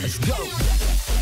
Let's go.